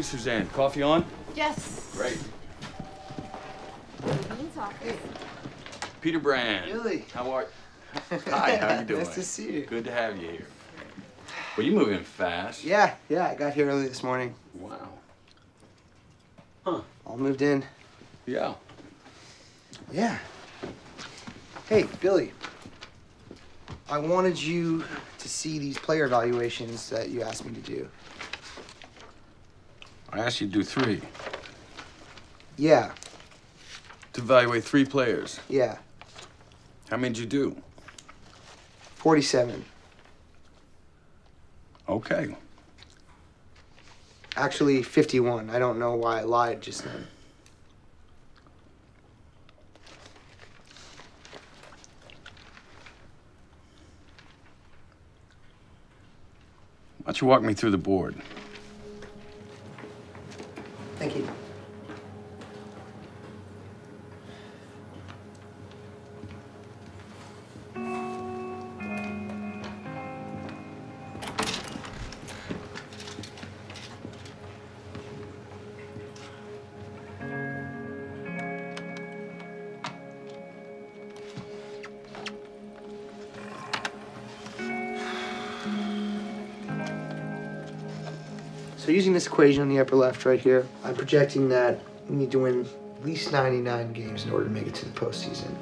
morning, Suzanne. Coffee on? Yes. Great. Peter Brand. Billy. How are you? Hi, how are you doing? Nice to see you. Good to have you here. Well, you move in fast. Yeah, I got here early this morning. Wow. Huh. All moved in. Yeah. Yeah. Hey, Billy. I wanted you to see these player evaluations that you asked me to do. I asked you to do 3. Yeah. To evaluate 3 players? Yeah. How many did you do? 47. Okay. Actually, 51. I don't know why I lied just then. Why don't you walk me through the board? Thank you. So using this equation on the upper left right here, I'm projecting that we need to win at least 99 games in order to make it to the postseason.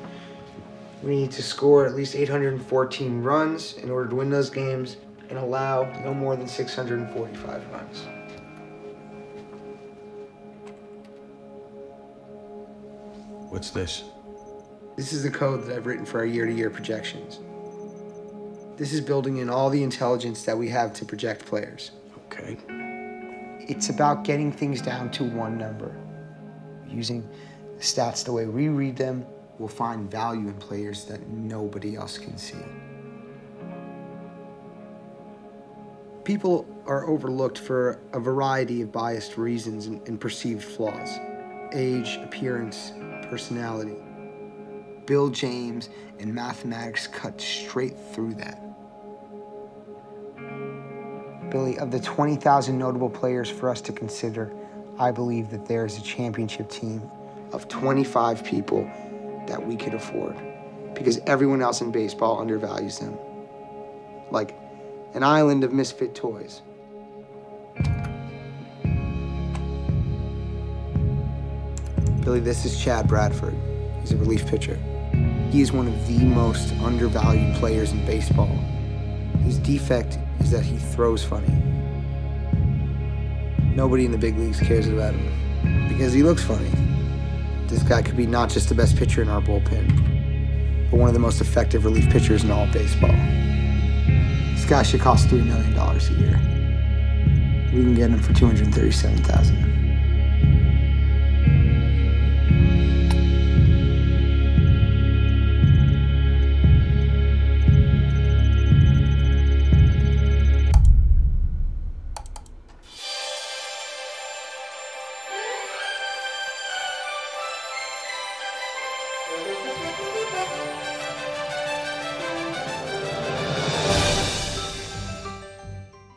We need to score at least 814 runs in order to win those games and allow no more than 645 runs. What's this? This is the code that I've written for our year-to-year projections. This is building in all the intelligence that we have to project players. Okay. It's about getting things down to one number. Using the stats the way we read them, we'll find value in players that nobody else can see. People are overlooked for a variety of biased reasons and perceived flaws. Age, appearance, personality. Bill James and mathematics cut straight through that. Billy, of the 20,000 notable players for us to consider, I believe that there is a championship team of 25 people that we could afford because everyone else in baseball undervalues them. Like an island of misfit toys. Billy, this is Chad Bradford. He's a relief pitcher. He is one of the most undervalued players in baseball. His defect is that he throws funny. Nobody in the big leagues cares about him because he looks funny. This guy could be not just the best pitcher in our bullpen, but one of the most effective relief pitchers in all of baseball. This guy should cost $3 million a year. We can get him for $237,000.